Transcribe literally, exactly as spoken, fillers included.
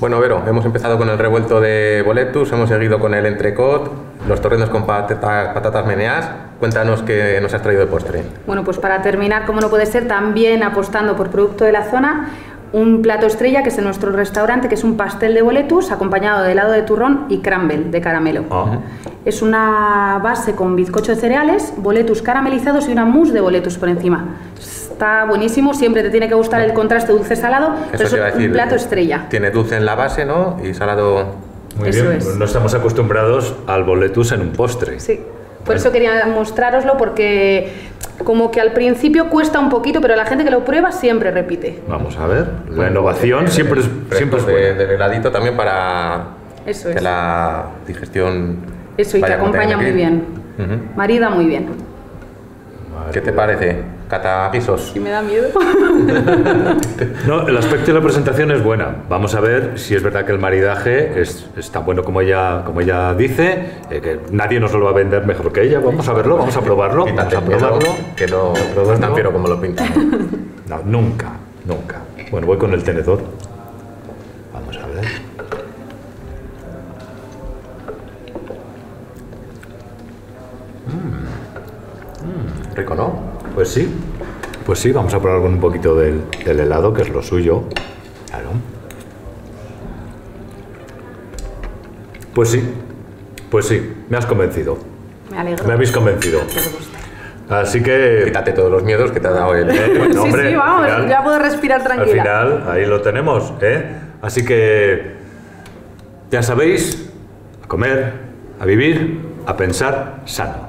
Bueno, Vero, hemos empezado con el revuelto de Boletus, hemos seguido con el entrecot, los torrenos con patata, patatas meneadas. Cuéntanos qué nos has traído de postre. Bueno, pues para terminar, como no puede ser, también apostando por producto de la zona, un plato estrella que es en nuestro restaurante, que es un pastel de Boletus acompañado de helado de turrón y crumble de caramelo. Oh. Es una base con bizcocho de cereales, Boletus caramelizados y una mousse de Boletus por encima. Está buenísimo, siempre te tiene que gustar el contraste dulce-salado, pero es un decir, plato estrella. Tiene dulce en la base, ¿no? Y salado... Muy eso bien, es. No estamos acostumbrados al Boletus en un postre. Sí, por bueno. Eso quería mostrároslo, porque como que al principio cuesta un poquito, pero la gente que lo prueba siempre repite. Vamos a ver, la bueno, innovación de, siempre es, siempre es buena. De heladito también para eso que es. La digestión... Eso, y que acompaña muy bien, uh-huh. Marida muy bien. Marida. ¿Qué te parece? Catapisos. Sí, me da miedo. No, el aspecto de la presentación es buena. Vamos a ver si es verdad que el maridaje es, es tan bueno como ella, como ella dice, eh, que nadie nos lo va a vender mejor que ella. Vamos a verlo, vamos a probarlo. Vamos a probarlo. Que no es tan fiero como lo pintan. No, nunca, nunca. Bueno, voy con el tenedor. Vamos a ver. Mm. Mm. Rico, ¿no? Pues sí, pues sí, vamos a probar con un poquito del, del helado, que es lo suyo, claro. Pues sí, pues sí, me has convencido. Me alegro. Me habéis convencido. Así que... Quítate todos los miedos que te ha dado el... Eh, no, hombre, sí, sí, vamos, final, ya puedo respirar tranquila. Al final, ahí lo tenemos, ¿eh? Así que, ya sabéis, a comer, a vivir, a pensar sano.